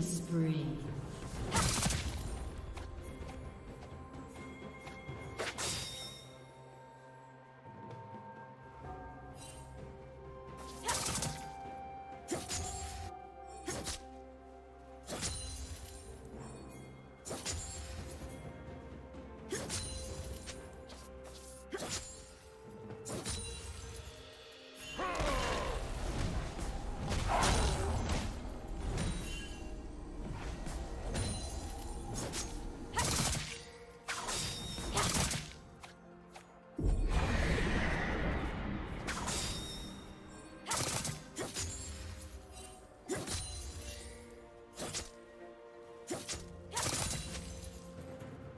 Spree.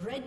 Red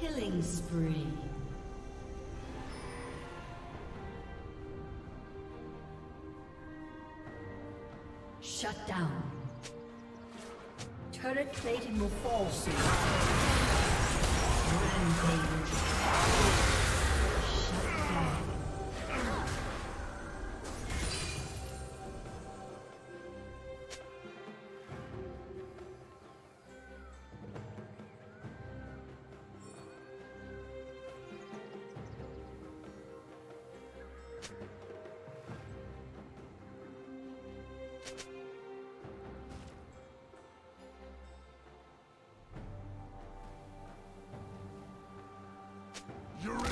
Killing spree. Shut down. Turret plating will fall soon. Rampage. You're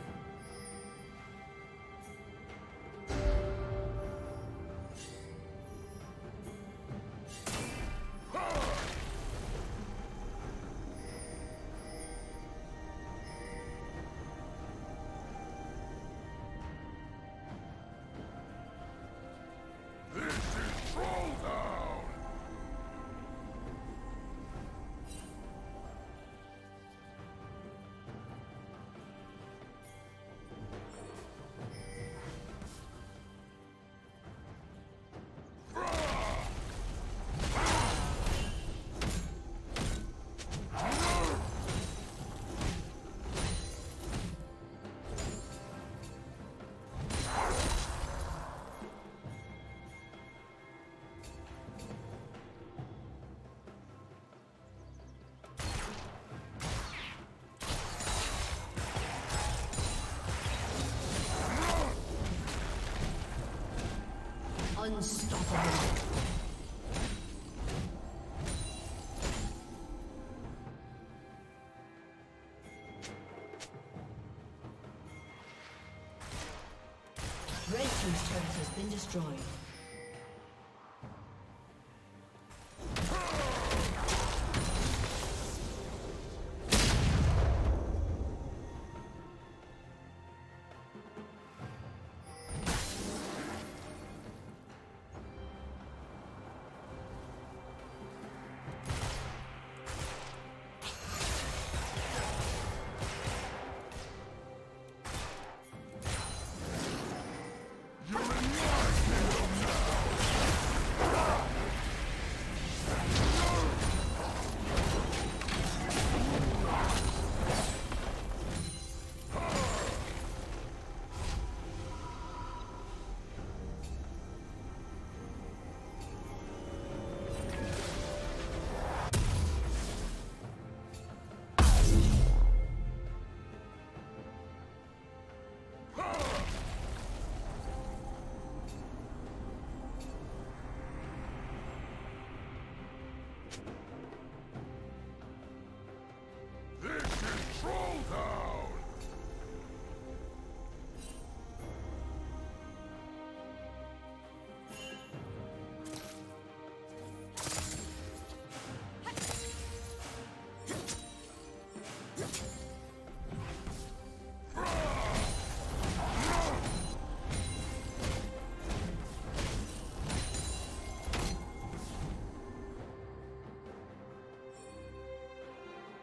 Unstoppable. Red team's turret has been destroyed.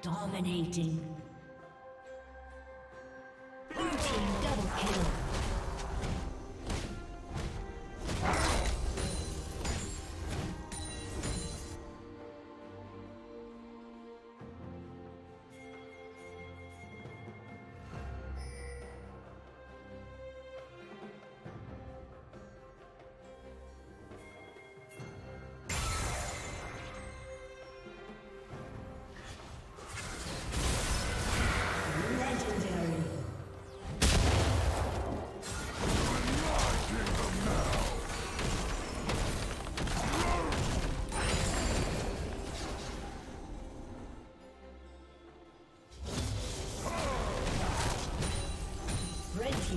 Dominating. Blue team double kill. Blue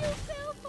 You fell for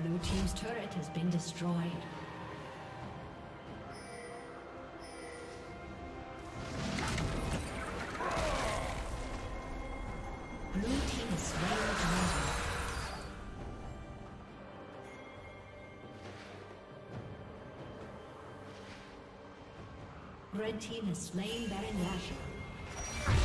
Blue team's turret has been destroyed. Red team has slain Baron Nashor.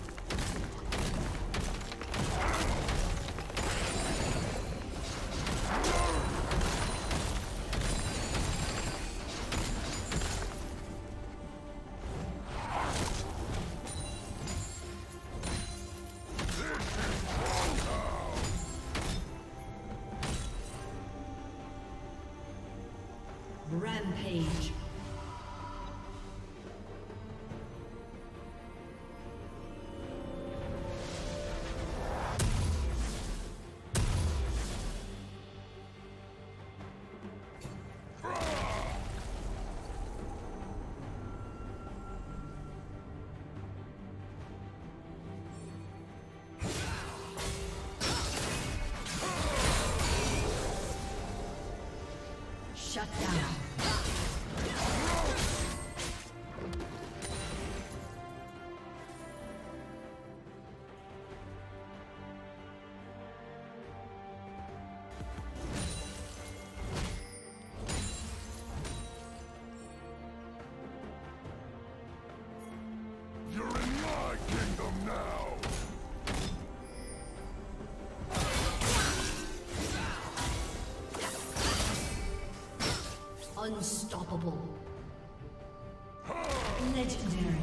Rampage. Shut down. Unstoppable. Legendary.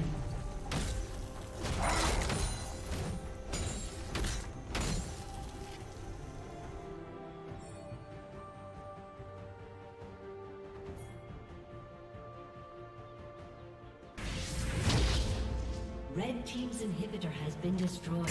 Red team's inhibitor has been destroyed.